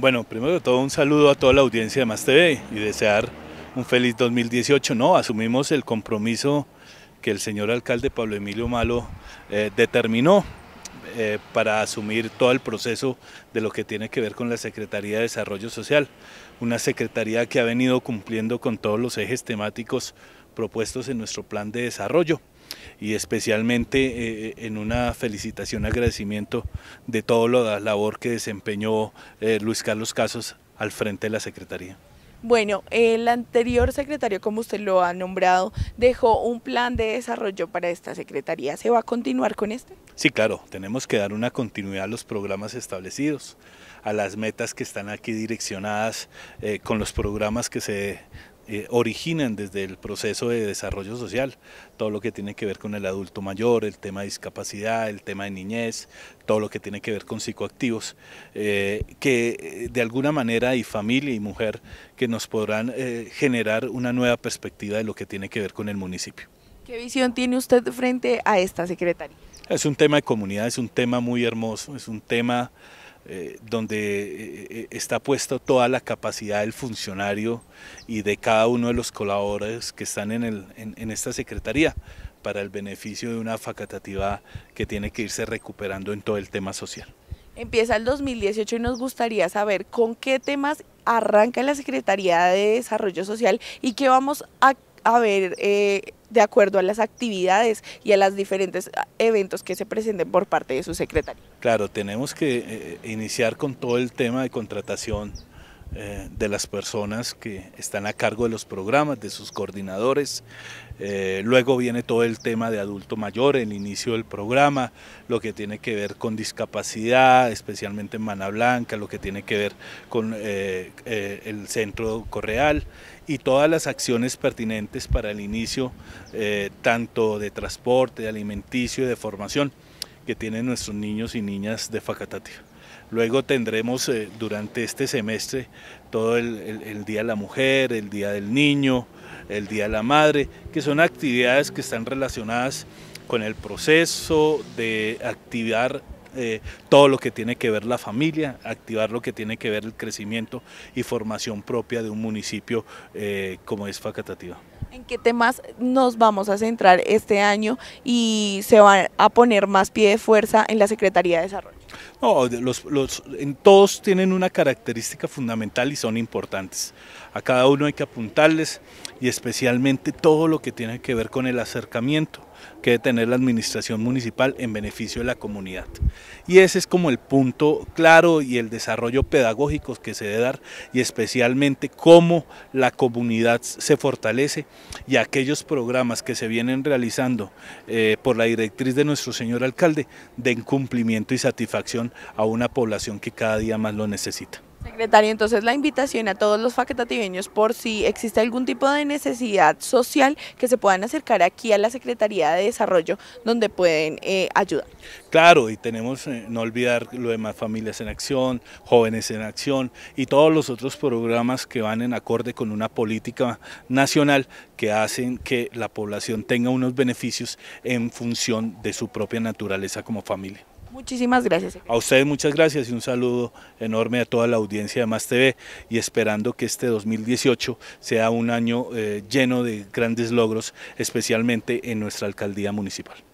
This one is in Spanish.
Bueno, primero de todo un saludo a toda la audiencia de Más TV y desear un feliz 2018. No, asumimos el compromiso que el señor alcalde Pablo Emilio Malo determinó para asumir todo el proceso de lo que tiene que ver con la Secretaría de Desarrollo Social, una secretaría que ha venido cumpliendo con todos los ejes temáticos propuestos en nuestro plan de desarrollo. Y especialmente en una felicitación, agradecimiento de toda la labor que desempeñó Luis Carlos Casos al frente de la Secretaría. Bueno, el anterior secretario, como usted lo ha nombrado, dejó un plan de desarrollo para esta secretaría. ¿Se va a continuar con este? Sí, claro, tenemos que dar una continuidad a los programas establecidos, a las metas que están aquí direccionadas con los programas que se originan desde el proceso de desarrollo social, todo lo que tiene que ver con el adulto mayor, el tema de discapacidad, el tema de niñez, todo lo que tiene que ver con psicoactivos, que de alguna manera y familia y mujer que nos podrán generar una nueva perspectiva de lo que tiene que ver con el municipio. ¿Qué visión tiene usted frente a esta secretaría? Es un tema de comunidad, es un tema muy hermoso, es un tema donde está puesta toda la capacidad del funcionario y de cada uno de los colaboradores que están en esta secretaría para el beneficio de una Facatativá que tiene que irse recuperando en todo el tema social. Empieza el 2018 y nos gustaría saber con qué temas arranca la Secretaría de Desarrollo Social y qué vamos a ver de acuerdo a las actividades y a los diferentes eventos que se presenten por parte de su secretaría. Claro, tenemos que iniciar con todo el tema de contratación de las personas que están a cargo de los programas, de sus coordinadores. Luego viene todo el tema de adulto mayor, el inicio del programa, lo que tiene que ver con discapacidad, especialmente en Mana Blanca, lo que tiene que ver con el centro Correal y todas las acciones pertinentes para el inicio tanto de transporte, de alimenticio y de formación que tienen nuestros niños y niñas de Facatativá. Luego tendremos durante este semestre todo el Día de la Mujer, el Día del Niño, el Día de la Madre, que son actividades que están relacionadas con el proceso de activar todo lo que tiene que ver la familia, activar lo que tiene que ver el crecimiento y formación propia de un municipio como es Facatativá. ¿En qué temas nos vamos a centrar este año y se va a poner más pie de fuerza en la Secretaría de Desarrollo? No, todos tienen una característica fundamental y son importantes. A cada uno hay que apuntarles y especialmente todo lo que tiene que ver con el acercamiento que debe tener la administración municipal en beneficio de la comunidad. Y ese es como el punto claro y el desarrollo pedagógico que se debe dar y especialmente cómo la comunidad se fortalece y aquellos programas que se vienen realizando por la directriz de nuestro señor alcalde den cumplimiento y satisfacción a una población que cada día más lo necesita. Secretario, entonces la invitación a todos los facatativeños por si existe algún tipo de necesidad social que se puedan acercar aquí a la Secretaría de Desarrollo donde pueden ayudar. Claro, y tenemos, no olvidar lo demás, Familias en Acción, Jóvenes en Acción y todos los otros programas que van en acorde con una política nacional que hacen que la población tenga unos beneficios en función de su propia naturaleza como familia. Muchísimas gracias, secretario. A ustedes muchas gracias y un saludo enorme a toda la audiencia de Más TV y esperando que este 2018 sea un año lleno de grandes logros, especialmente en nuestra alcaldía municipal.